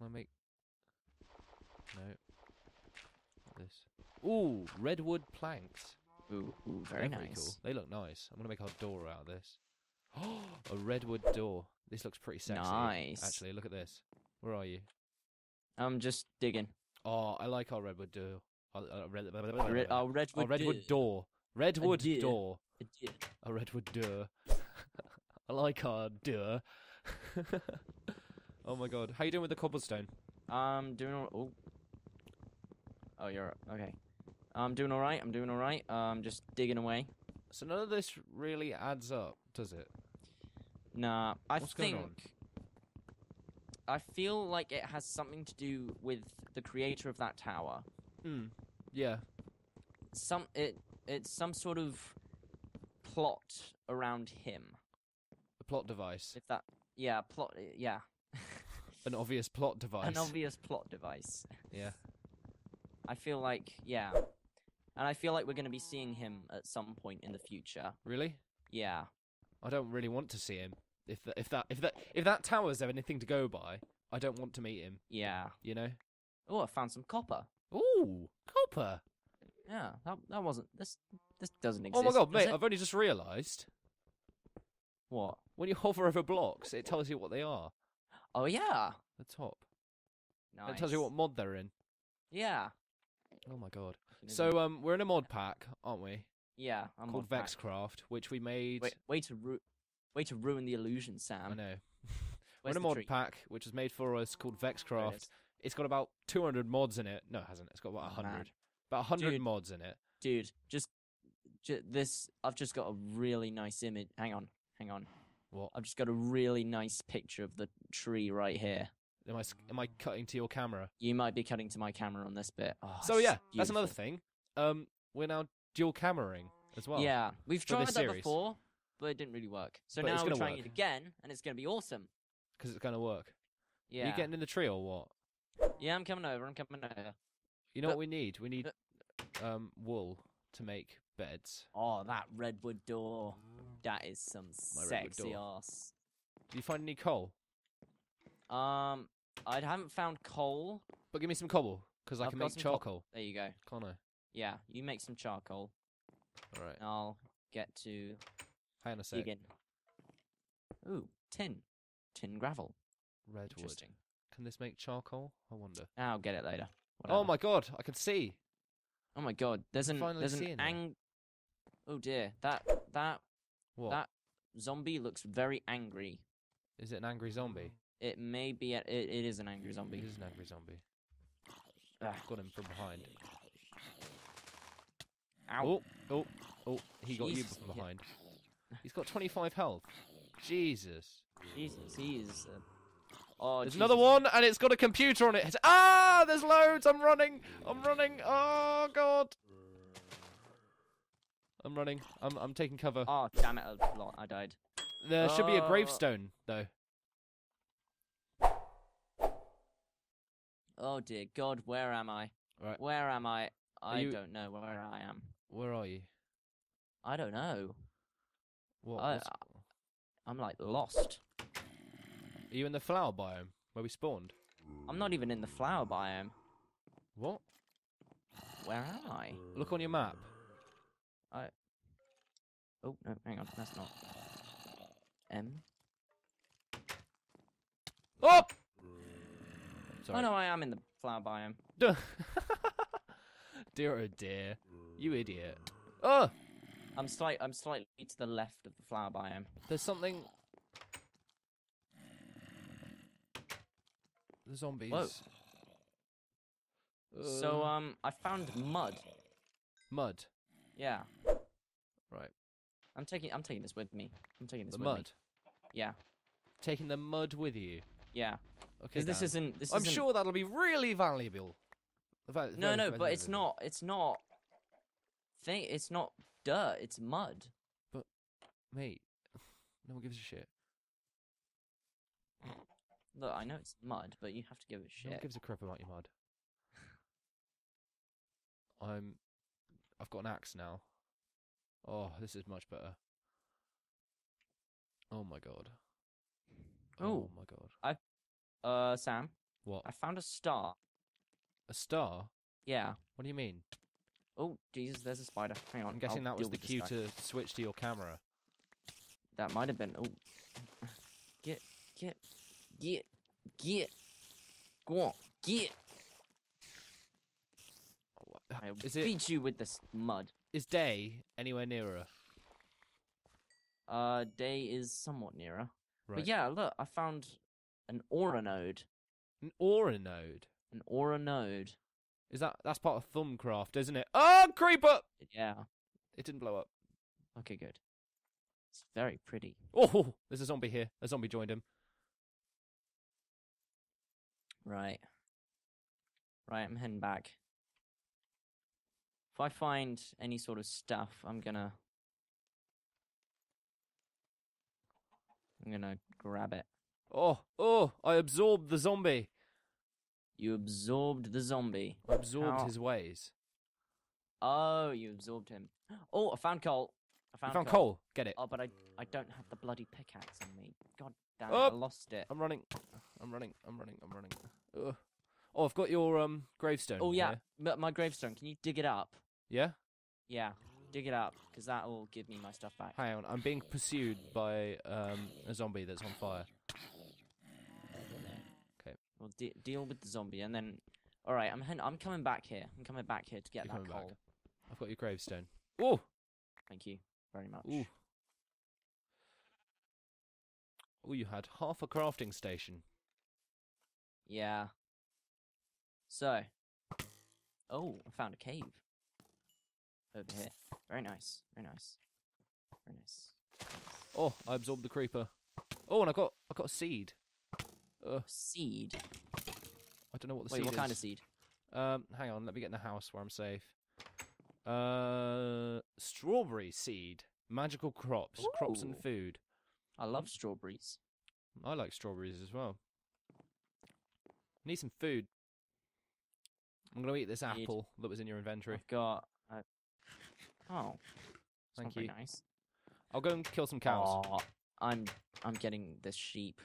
Can I make... No. Not this. Ooh, redwood planks. Ooh, ooh, very nice. Cool. They look nice. I'm going to make our door out of this. Oh, a redwood door. This looks pretty sexy. Nice. Actually, look at this. Where are you? I'm just digging. Oh, I like our redwood door. Our redwood door. Redwood door. A redwood door. I like our door. Oh my god. How you doing with the cobblestone? Oh, you're up. Okay. I'm doing alright, I'm just digging away. So none of this really adds up, does it? Nah, What's going on? I feel like it has something to do with the creator of that tower. Hmm. Yeah. It's some sort of plot around him. A plot device. If that, yeah, plot, yeah. An obvious plot device. An obvious plot device. Yeah. I feel like, yeah. And I feel like we're going to be seeing him at some point in the future. Really? Yeah. I don't really want to see him. If that tower's anything to go by, I don't want to meet him. Yeah. You know? Oh, I found some copper. Ooh, copper. Yeah, that wasn't this doesn't exist. Oh my god, mate, I've only just realised. What? When you hover over blocks, it tells you what they are. Oh yeah. The top. Nice. It tells you what mod they're in. Yeah. Oh my god. So we're in a mod pack, aren't we? Yeah, I'm called VecsCraft, which we made. Way to ruin the illusion, Sam. I know. We're in a mod pack which was made for us called VecsCraft. It's got about 200 mods in it. No, it hasn't. It's got about 100. About 100 mods in it. Dude, this. I've just got a really nice image. Hang on. What? I've just got a really nice picture of the tree right here. Am I cutting to your camera? You might be cutting to my camera on this bit. Oh, so yeah, that's another thing. We're now dual cameraing as well. Yeah, we've tried that before, but it didn't really work. So now we're trying it again, and it's going to be awesome. Because it's going to work. Yeah. Are you getting in the tree or what? Yeah, I'm coming over. You know what we need? We need wool to make beds. Oh, that redwood door. That is some sexy ass. Did you find any coal? I haven't found coal. But give me some cobble, because I can make charcoal. There you go. Can't I? Yeah, you make some charcoal. All right. I'll get to... Hang on a sec. Ooh, tin. Tin gravel. Redwood. Interesting. Can this make charcoal? I wonder. I'll get it later. Whatever. Oh my god, I can see. Oh my god, there's an Oh dear, that zombie looks very angry. Is it an angry zombie? It may be. It is an angry zombie. It is an angry zombie. Ugh. Got him from behind. Ow. Oh, he got you from behind. Yeah. He's got 25 health. Jesus, he is. Oh, there's another one, and it's got a computer on it. Ah, there's loads. I'm running. Oh god. I'm running. I'm taking cover. Oh damn it! I died. There should be a gravestone though. Oh dear god, where am I? Right. Where am I? I don't know where I am. Where are you? I don't know. What? I'm like lost. Are you in the flower biome where we spawned? I'm not even in the flower biome. What? Where am I? Look on your map. Oh no, hang on, that's not M. Oh! Sorry. Oh no, I am in the flower biome. Dear oh dear, you idiot! Oh, I'm slightly to the left of the flower biome. There's something. The zombies. Whoa. So I found mud. Mud. Yeah. Right. I'm taking this with me. The mud. Yeah. Taking the mud with you. Yeah. Okay. This isn't... sure that'll be really valuable. No, but it's not. It's not dirt. It's mud. But, mate, no one gives a shit. Look, I know it's mud, but you have to give it shit. No one gives a crap about your mud. I've got an axe now. Oh, this is much better. Oh my god. Oh my god. Sam. What? I found a star. A star? Yeah. What do you mean? Oh, Jesus, there's a spider. Hang on. I'm guessing that was the cue to switch to your camera. That might have been. Oh. Get. Go on, get. I beat you with this mud. Is day anywhere nearer? Day is somewhat nearer. Right. But yeah, look, I found an aura node. An aura node? An aura node. Is that's part of Thumbcraft, isn't it? Oh, creeper! Yeah. It didn't blow up. Okay, good. It's very pretty. Oh, there's a zombie here. A zombie joined him. Right. Right, I'm heading back. If I find any sort of stuff, I'm gonna grab it. Oh, I absorbed the zombie. You absorbed the zombie. I absorbed his ways. Oh, you absorbed him. Oh, I found coal. I found coal. Get it. Oh, but I don't have the bloody pickaxe on me. God damn it, I lost it. I'm running. Ugh. Oh, I've got your gravestone. Oh yeah, my gravestone. Can you dig it up? Yeah. Yeah, dig it up, because that will give me my stuff back. Hang on, I'm being pursued by a zombie that's on fire. Okay. Well, deal with the zombie, and then. All right, I'm coming back here. I'm coming back here to get that coal. Back. I've got your gravestone. Oh. Thank you very much. Ooh. Oh, you had half a crafting station. Yeah. So, oh, I found a cave over here. Very nice. Oh, I absorbed the creeper. Oh, and I got a seed. Seed. I don't know what the seed is. Wait, what kind of seed? Hang on, let me get in the house where I'm safe. Strawberry seed. Magical crops. Ooh. Crops and food. I love strawberries. I like strawberries as well. Need some food. I'm gonna eat this apple that was in your inventory. I've got. Oh, thank you. Nice. I'll go and kill some cows. Oh, I'm getting this sheep.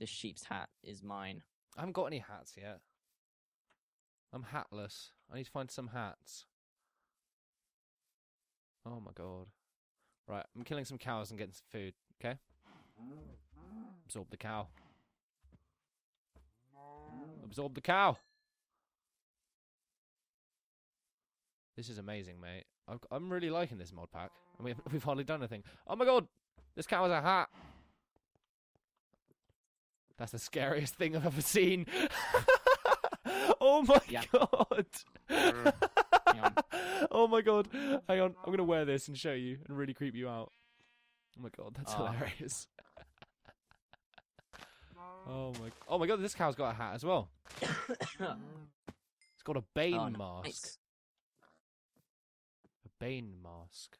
This sheep's hat is mine. I haven't got any hats yet. I'm hatless. I need to find some hats. Oh my god. Right, I'm killing some cows and getting some food. Okay. Absorb the cow. Absorb the cow. This is amazing, mate. I'm really liking this mod pack. I mean, we've hardly done anything. Oh my god! This cow has a hat! That's the scariest thing I've ever seen. Oh my god! Hang on. Oh my god. Hang on. I'm going to wear this and show you and really creep you out. Oh my god, that's hilarious. Oh my god, this cow's got a hat as well. It's got a Bane mask. Nice. Bane mask.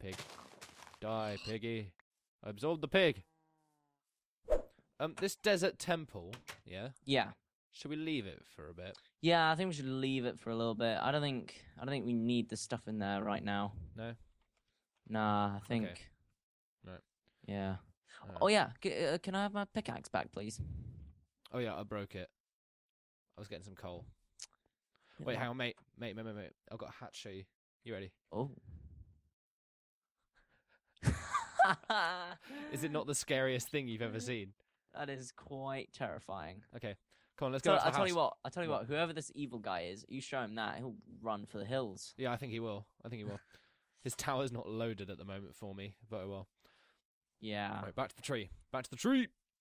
Pig. Die, piggy. I absorbed the pig. This desert temple, yeah? Yeah. Should we leave it for a bit? Yeah, I think we should leave it for a little bit. I don't think we need the stuff in there right now. No? Nah, I think... Okay. No. Yeah. Oh, yeah. Can I have my pickaxe back, please? Oh, yeah, I broke it. I was getting some coal. Wait, hang on, mate. Mate. I've got a hat to show you. You ready? Oh. Is it not the scariest thing you've ever seen? That is quite terrifying. Okay. Come on, let's go. I'll tell you what, whoever this evil guy is, you show him that, he'll run for the hills. Yeah, I think he will. His tower's not loaded at the moment for me, but I will. Yeah. Right, back to the tree.